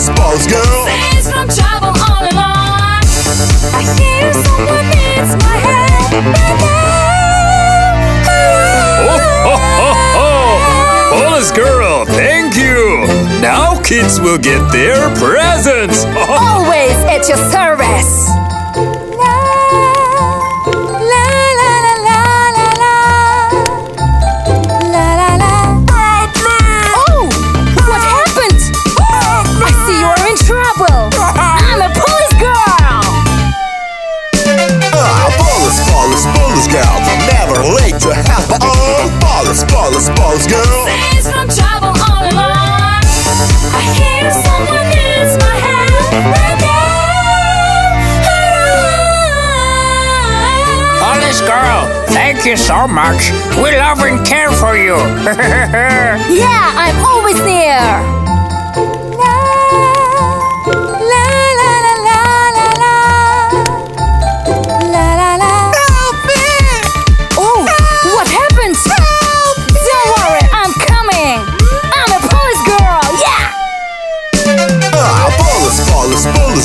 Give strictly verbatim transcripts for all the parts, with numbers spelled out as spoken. sports girl. Saves from trouble all along. I hear someone needs my head. Oh, oh, oh, oh. Bonus girl, thank you. Now kids will get their presents. Always at your service. Spoilers, spoilers, girl. Saves from trouble all along. I hear someone needs my help. Honest girl, thank you so much. We love and care for you. Yeah, I'm always there.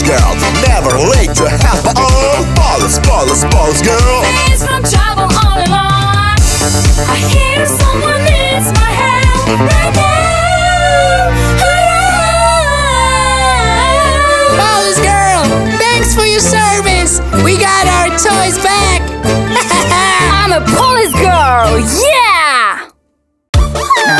Girl, never late to help. Oh, balls, balls, balls, girl. Saves from trouble all along. I hear someone needs my help. Balls, girl, thanks for your service. We got our toys back. I'm a police girl, yeah. Yeah.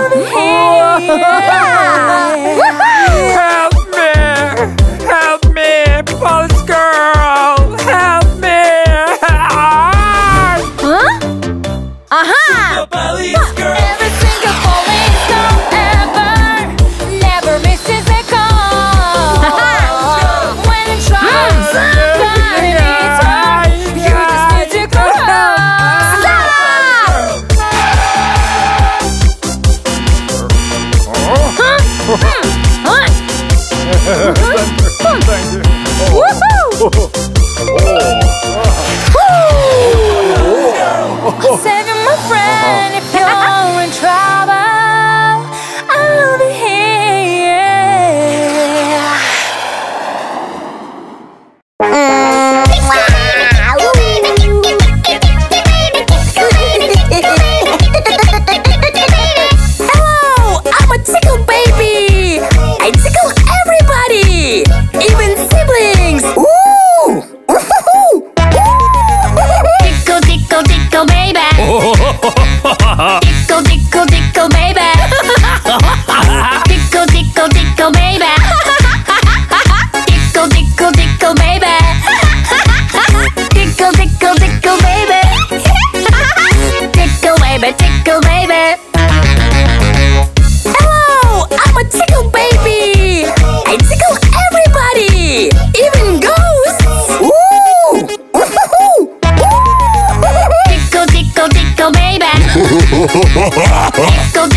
Tickle,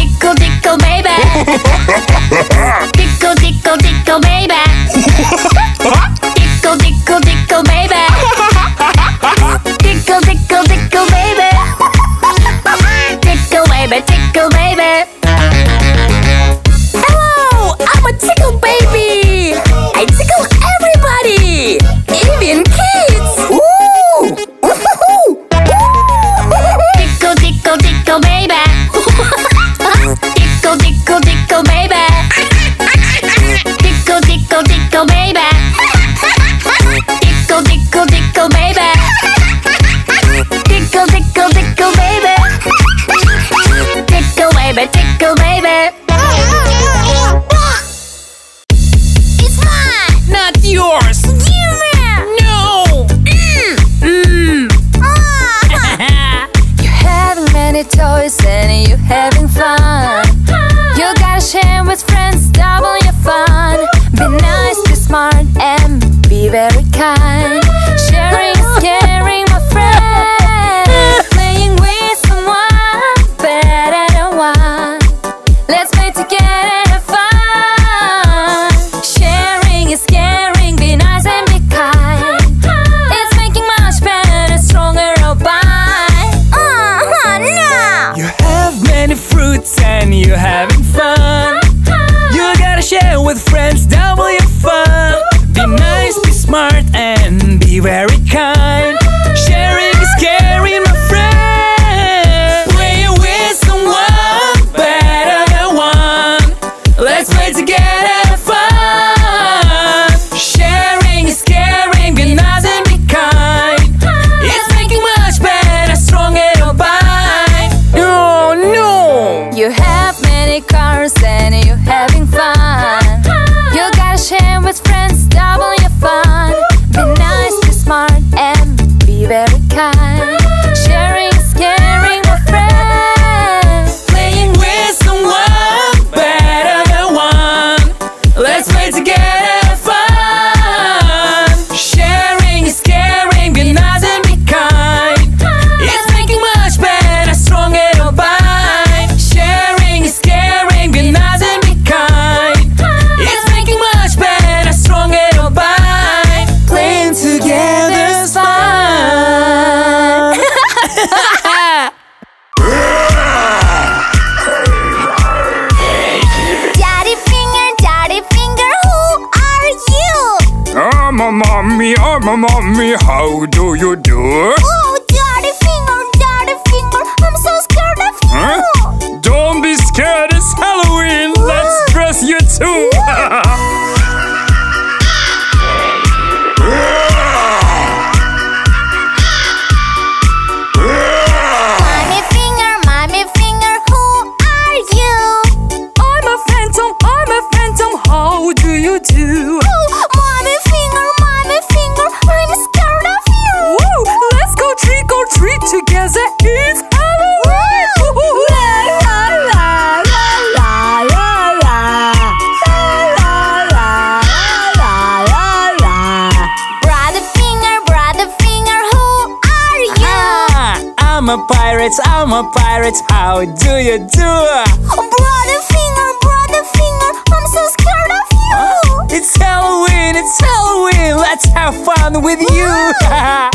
tickle, tickle, baby. toys and you having fun. You gotta share with friends, double your fun. Be nice, be smart, and be very kind. Sharing is caring, my friend. Playing with someone better than one. Let's play together and have fun. Sharing is caring, be nice and be kind. It's making much better, stronger our bond. Uh-huh, no. You have many fruits and you have with friends, double your fun. Be nice, be smart, and be very kind. Sharing is caring, my friend. Playing with someone better than one. Let's play together and fun. Sharing is caring, be nice and be kind. It's making much better, stronger and bind. No, no. You have many cars and you're having fun. Share with friends, double your fun. Be nice, be smart, and be very kind. Sharing is caring, my friend. Playing with someone better than one. Let's play together and fun. Sharing is caring, be nice and be kind. It's making much better, stronger and bind. Sharing is caring, be nice and be kind. It's making much Mommy, oh my mommy, how do you do? Oh, daddy finger, daddy finger, I'm so scared of you. Huh? Don't be scared, it's Halloween. Ooh. Let's dress you too. Mommy finger, mommy finger, who are you? I'm a phantom, I'm a phantom, how do you do? Oh, mommy finger, mommy finger, I'm scared of you. Woo! Let's go trick or treat together. It's Halloween. La la la la la la la la la la la la. Brother finger, brother finger, who are you? Ah, I'm a pirate, I'm a pirate. How do you do? Brother finger, brother finger, I'm so scared of you. It's Halloween, it's Halloween, let's have fun with you.